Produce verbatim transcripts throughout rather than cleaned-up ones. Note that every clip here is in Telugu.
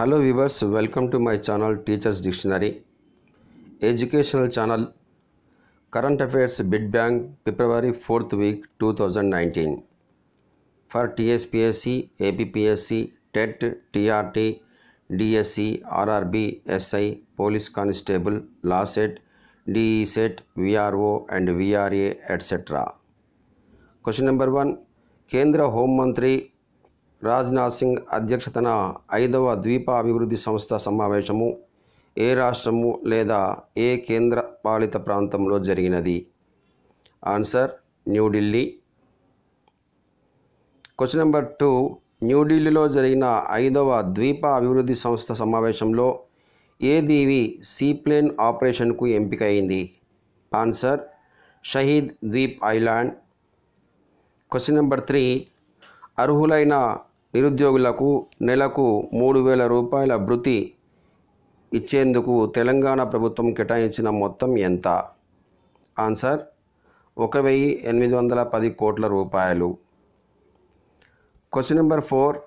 Hello viewers, welcome to my channel Teachers Dictionary, educational channel. Current affairs bit bang February fourth week twenty nineteen for T S P S C, A P P S C, T E T, T R T, D S C, R R B, S I, Police Constable, Law Set, D S E T, V R W O and V R A et cetera. Question number one. Kendra Home Mantri Rajnath Singh అధ్యక్షతన ఐదవ ద్వీప అభివృద్ధి సంస్థ సమావేశము ఏ రాష్ట్రము లేదా ఏ కేంద్ర పాలిత ప్రాంతంలో జరిగినది? Answer New Delhi. Question number two. న్యూఢిల్లీలో జరిగిన ఐదవ ద్వీప అభివృద్ధి సంస్థ సమావేశంలో ఏ దీవి సీప్లేన్ ఆపరేషన్కు ఎంపిక అయింది? Answer Shaheed Dweep island. Question number three. అర్హులైన నిరుద్యోగులకు నెలకు మూడు వేల రూపాయల భృతి ఇచ్చేందుకు తెలంగాణ ప్రభుత్వం కేటాయించిన మొత్తం ఎంత? ఆన్సర్ ఒక వెయ్యి ఎనిమిది వందల పది కోట్ల రూపాయలు. Question number four.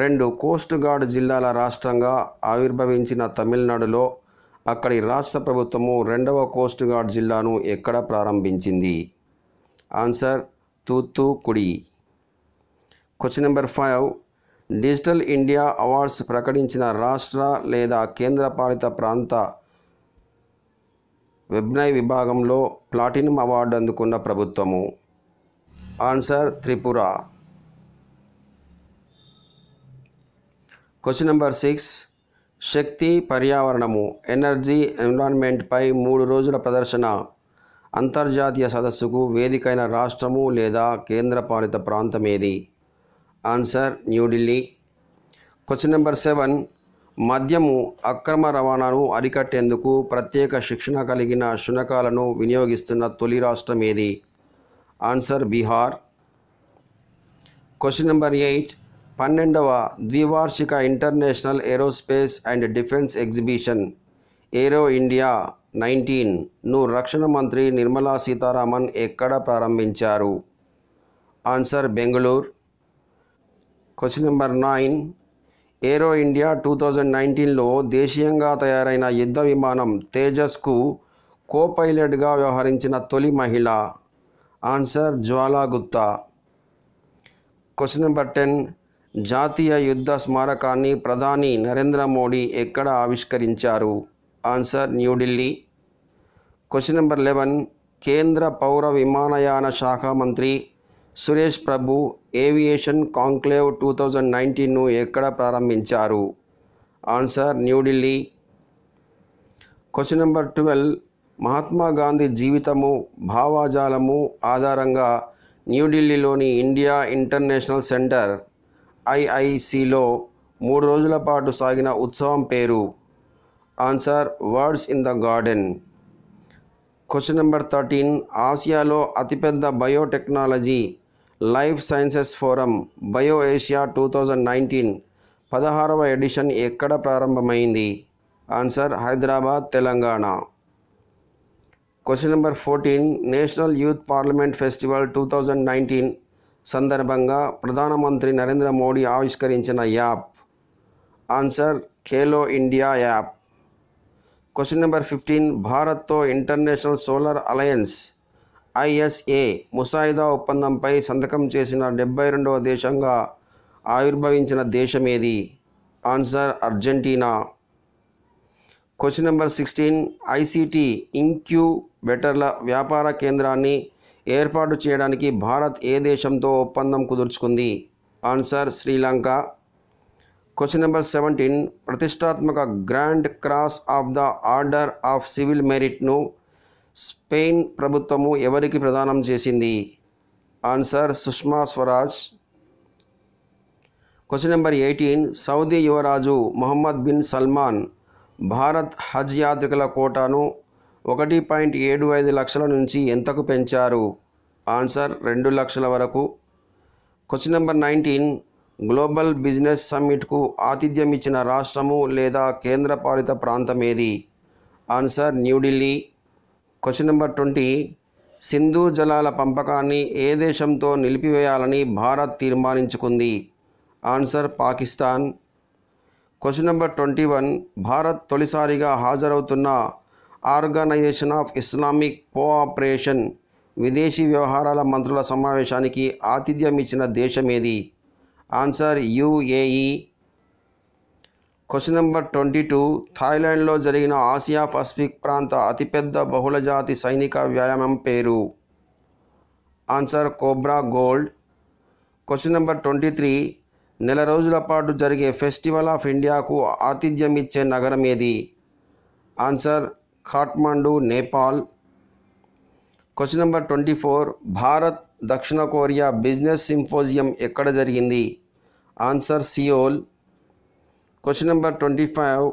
రెండు కోస్ట్ గార్డ్ జిల్లాల రాష్ట్రంగా ఆవిర్భవించిన తమిళనాడులో అక్కడి రాష్ట్ర ప్రభుత్వము రెండవ కోస్ట్ గార్డ్ జిల్లాను ఎక్కడ ప్రారంభించింది? Answer Thoothukudi. Question number five. Digital India awards ప్రకటించిన రాష్ట్ర లేదా కేంద్రపాలిత ప్రాంత వెబ్నై విభాగంలో ప్లాటినం అవార్డు అందుకున్న ప్రభుత్వము? Answer Tripura. Question number six. శక్తి పర్యావరణము ఎనర్జీ ఎన్విరాన్మెంట్పై మూడు రోజుల ప్రదర్శన అంతర్జాతీయ సదస్సుకు వేదికైన రాష్ట్రము లేదా కేంద్రపాలిత ప్రాంతమేది? Answer New Delhi. Question number seven. మద్యము అక్రమ రవాణాను అరికట్టేందుకు ప్రత్యేక శిక్షణ కలిగిన శునకాలను వినియోగిస్తున్న తొలి రాష్ట్రం ఏది? Answer Bihar. Question number eight. పన్నెండవ ద్వివార్షిక international aerospace and defence exhibition aero India నైన్టీన్ను రక్షణ మంత్రి నిర్మలా సీతారామన్ ఎక్కడ ప్రారంభించారు? Answer Bengaluru. Question number nine. Aero India two thousand నైన్టీన్లో దేశీయంగా తయారైన యుద్ధ విమానం తేజస్కు కో పైలట్గా వ్యవహరించిన తొలి మహిళ? Answer Jwala Gutta. Question number ten. జాతీయ యుద్ధ స్మారకాన్ని ప్రధాని నరేంద్ర మోడీ ఎక్కడ ఆవిష్కరించారు? Answer New Delhi. Question number eleven. కేంద్ర పౌర విమానయాన శాఖ మంత్రి Suresh Prabhu aviation conclave two thousand నైన్టీన్ను ఎక్కడ ప్రారంభించారు? Answer New Delhi. Question number twelve. Mahatma Gandhi జీవితము భావాజాలము ఆధారంగా న్యూఢిల్లీలోని India international centre I I సిలో మూడు రోజుల పాటు సాగిన ఉత్సవం పేరు? Answer words in the garden. Question number thirteen. ఆసియాలో అతిపెద్ద biotechnology life sciences forum BioAsia two thousand nineteen పదహారవ ఎడిషన్ ఎక్కడ ప్రారంభమైంది? Answer Hyderabad, Telangana. Question number fourteen. National youth parliament festival two thousand nineteen సందర్భంగా ప్రధానమంత్రి నరేంద్ర మోడీ ఆవిష్కరించిన app? Answer Khelo India app. Question number fifteen. భారత్తో international solar alliance I S A ముసాయిదా ఒప్పందంపై సంతకం చేసిన డెబ్బై రెండవ దేశంగా ఆవిర్భవించిన దేశమేది? Answer Argentina. Question number sixteen. I C T ఇంక్యూబెటర్ల వ్యాపార కేంద్రాన్ని ఏర్పాటు చేయడానికి భారత్ ఏ దేశంతో ఒప్పందం కుదుర్చుకుంది? Answer Sri Lanka. Question number seventeen. ప్రతిష్టాత్మక grand cross of the order of civil మెరిట్ను స్పెయిన్ ప్రభుత్వము ఎవరికి ప్రదానం చేసింది? Answer Sushma Swaraj. Question number eighteen. Saudi యువరాజు మొహమ్మద్ బిన్ సల్మాన్ భారత్ హజ్ యాత్రికుల కోటాను ఒకటి పాయింట్ ఏడు ఐదు లక్షల నుంచి ఎంతకు పెంచారు? ఆన్సర్ రెండు లక్షల వరకు. Question number nineteen. Global business సమ్మిట్కు ఆతిథ్యం ఇచ్చిన రాష్ట్రము లేదా కేంద్రపాలిత ప్రాంతం ఏది? Answer New Delhi. Question number twenty. Sindhu జలాల పంపకాన్ని ఏ దేశంతో నిలిపివేయాలని భారత్ తీర్మానించుకుంది? Answer Pakistan. Question number twenty one Bharat తొలిసారిగా హాజరవుతున్న ఆర్గనైజేషన్ ఆఫ్ ఇస్లామిక్ కోఆపరేషన్ విదేశీ వ్యవహారాల మంత్రుల సమావేశానికి ఆతిథ్యం ఇచ్చిన దేశం ఏది? Answer UAE. Question number twenty two థాయిలాండ్లో జరిగిన ఆసియా పసిఫిక్ ప్రాంత అతిపెద్ద బహుళజాతి సైనిక వ్యాయామం పేరు? Answer cobra Gold. Question number twenty three నెల రోజుల పాటు జరిగే ఫెస్టివల్ ఆఫ్ ఇండియాకు ఆతిథ్యం ఇచ్చే నగరం ఏది? Answer Kathmandu, Nepal. Question number twenty four Bharat దక్షిణ కొరియా బిజినెస్ సింపోజియం ఎక్కడ జరిగింది? Answer Seoul. Question number twenty five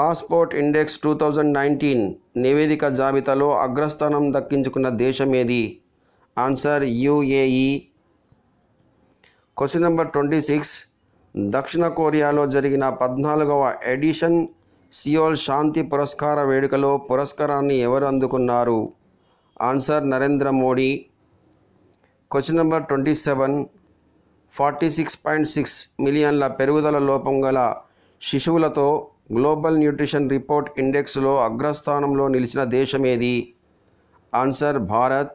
passport index two thousand nineteen నివేదిక జాబితాలో అగ్రస్థానం దక్కించుకున్న దేశం ఏది? Answer UAE. Question number twenty six దక్షిణ కొరియాలో జరిగిన పద్నాలుగవ ఎడిషన్ సియోల్ శాంతి పురస్కార వేడుకలో పురస్కారాన్ని ఎవరు అందుకున్నారు? Answer Narendra Modi. Question number twenty seven forty six point six మిలియన్ల పెరుగుదల లోపం గల శిశువులతో గ్లోబల్ న్యూట్రిషన్ రిపోర్ట్ ఇండెక్స్లో అగ్రస్థానంలో నిలిచిన దేశం ఏది? Answer Bharat.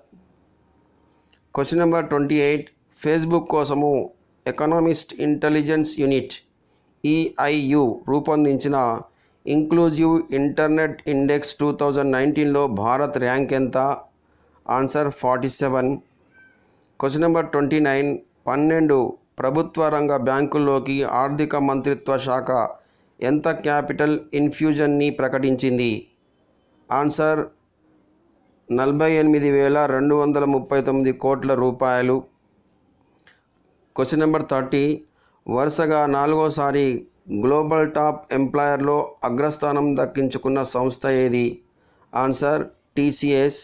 Question number twenty eight Facebook కోసము ఎకనామిస్ట్ ఇంటెలిజెన్స్ యూనిట్ ఈఐయు రూపొందించిన inclusive internet index two thousand నైన్టీన్లో భారత్ ర్యాంక్ ఎంత? Answer forty seven. Question number twenty nine పన్నెండు ప్రభుత్వ రంగ బ్యాంకుల్లోకి ఆర్థిక మంత్రిత్వ శాఖ ఎంత క్యాపిటల్ ఇన్ఫ్యూజన్ని ప్రకటించింది? ఆన్సర్ నలభై ఎనిమిది వేల రెండు వందల ముప్పై తొమ్మిది కోట్ల రూపాయలు. క్వశ్చన్ నెంబర్ థర్టీ వరుసగా నాలుగోసారి గ్లోబల్ టాప్ ఎంప్లాయర్లో అగ్రస్థానం దక్కించుకున్న సంస్థ ఏది? Answer TCS.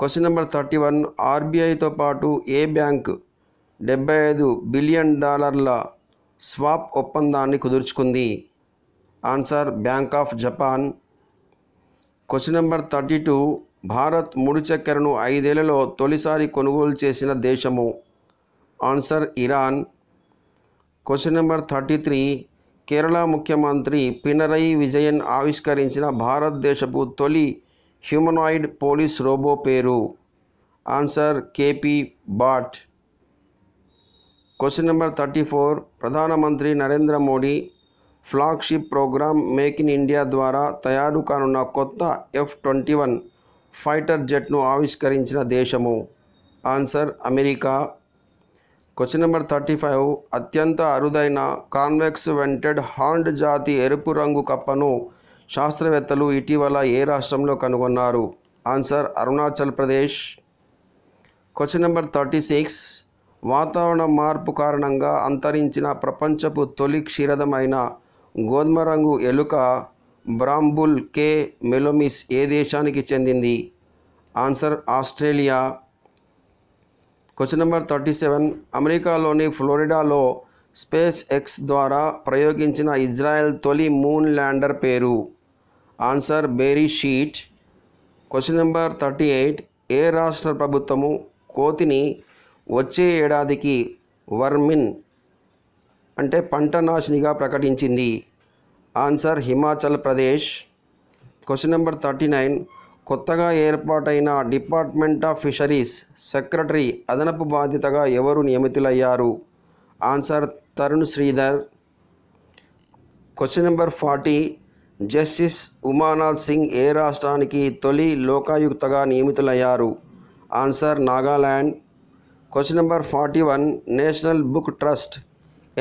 Question number thirty one ఆర్బీఐతో పాటు ఏ బ్యాంక్ డెబ్బై ఐదు బిలియన్ డాలర్ల స్వాప్ ఒప్పందాన్ని కుదుర్చుకుంది? Answer bank of Japan. Question number thirty two Bharat ముడి చక్కెరను ఐదేళ్లలో తొలిసారి కొనుగోలు చేసిన దేశము? Answer Iran. Question number thirty three Kerala ముఖ్యమంత్రి పినరయి విజయన్ ఆవిష్కరించిన భారతదేశపు తొలి హ్యూమనాయిడ్ పోలీస్ రోబో పేరు? Answer KP bot. Question number thirty four ప్రధానమంత్రి Narendra Modi flagship programme make in India ద్వారా తయారు కానున్న కొత్త ఎఫ్ ట్వంటీ వన్ ఫైటర్ జెట్ను ఆవిష్కరించిన దేశము? Answer America. Question number thirty five అత్యంత అరుదైన కాన్వెక్స్ వెంటెడ్ హాండ్ జాతి ఎరుపు రంగు కప్పను శాస్త్రవేత్తలు ఇటీవల ఏ రాష్ట్రంలో కనుగొన్నారు? Answer Arunachal Pradesh. Question number thirty six వాతావరణ మార్పు కారణంగా అంతరించిన ప్రపంచపు తొలి క్షీరదమైన గోధుమ రంగు ఎలుక బ్రాంబుల్ కే మెలోమిస్ ఏ దేశానికి చెందింది? Answer Australia. Question number thirty seven అమెరికాలోని ఫ్లోరిడాలో స్పేస్ ఎక్స్ ద్వారా ప్రయోగించిన ఇజ్రాయెల్ తొలి మూన్ ల్యాండర్ పేరు? Answer Beresheet. Question number thirty eight ఏ రాష్ట్ర ప్రభుత్వము కోతిని వచ్చే ఏడాదికి వర్మిన్ అంటే పంట నాశనిగా ప్రకటించింది? Answer Himachal Pradesh. Question number thirty nine కొత్తగా ఏర్పాటైన డిపార్ట్మెంట్ ఆఫ్ ఫిషరీస్ సెక్రటరీ అదనపు బాధ్యతగా ఎవరు నియమితులయ్యారు? Answer Tarun Shridhar. Question number forty justice Umanath Singh ఏ రాష్ట్రానికి తొలి లోకాయుక్తగా నియమితులయ్యారు? Answer Nagaland. Question number forty one national book trust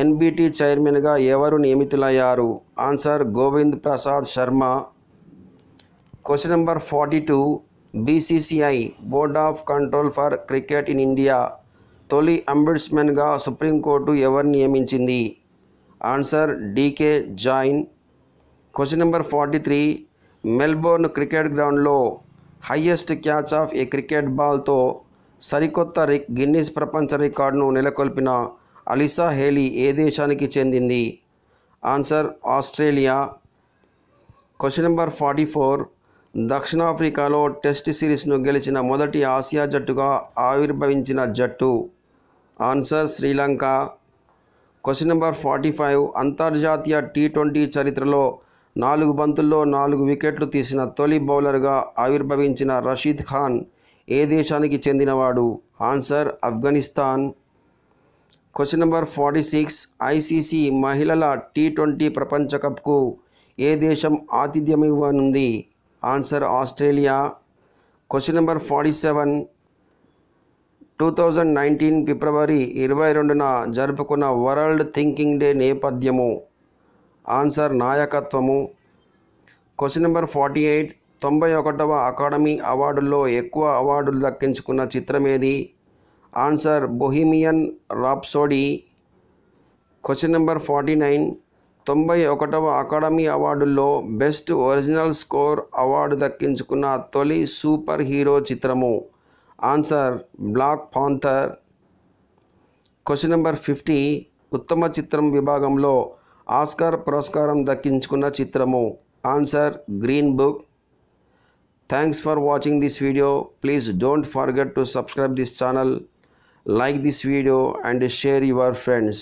NBT చైర్మన్గా ఎవరు నియమితులయ్యారు? Answer Govind Prasad Sharma. Question number forty two BCCI board of control for cricket in India తొలి అంబడ్స్మెన్గా సుప్రీంకోర్టు ఎవరు నియమించింది? Answer DK Jain. Question number forty three Melbourne cricket గ్రౌండ్లో highest catch of a cricket బాల్తో సరికొత్త రిక్ గిన్నిస్ ప్రపంచ రికార్డును నెలకొల్పిన అలిసా హేలీ ఏ దేశానికి చెందింది? Answer Australia. Question number forty four దక్షిణాఫ్రికాలో టెస్ట్ సిరీస్ను గెలిచిన మొదటి ఆసియా జట్టుగా ఆవిర్భవించిన జట్టు? Answer Sri Lanka. Question number forty five అంతర్జాతీయ టీ ట్వంటీ చరిత్రలో నాలుగు బంతుల్లో నాలుగు వికెట్లు తీసిన తొలి బౌలర్గా ఆవిర్భవించిన రషీద్ ఖాన్ ఏ దేశానికి చెందినవాడు? Answer Afghanistan. Question number forty six ICC మహిళల టీ ట్వంటీ ప్రపంచ కప్కు ఏ దేశం ఆతిథ్యం ఇవ్వనుంది? Answer Australia. Question number forty seven two thousand nineteen ఫిబ్రవరి ఇరవై రెండున జరుపుకున్న వరల్డ్ థింకింగ్ డే నేపథ్యము? ఆన్సర్ నాయకత్వము. క్వశ్చన్ నెంబర్ ఫార్టీ ఎయిట్ తొంభై ఒకటవ అకాడమీ అవార్డుల్లో ఎక్కువ అవార్డులు దక్కించుకున్న చిత్రం ఏది? Answer Bohemian Rhapsody. Question number forty nine తొంభై ఒకటవ అకాడమీ అవార్డుల్లో బెస్ట్ ఒరిజినల్ స్కోర్ అవార్డు దక్కించుకున్న తొలి సూపర్ హీరో చిత్రము? Answer Black Panther. Question number fifty ఉత్తమ చిత్రం విభాగంలో ఆస్కార్ పురస్కారం దక్కించుకున్న చిత్రము? Answer Green Book. Thanks for watching this video. Please don't forget to subscribe this channel, like this video and share your friends.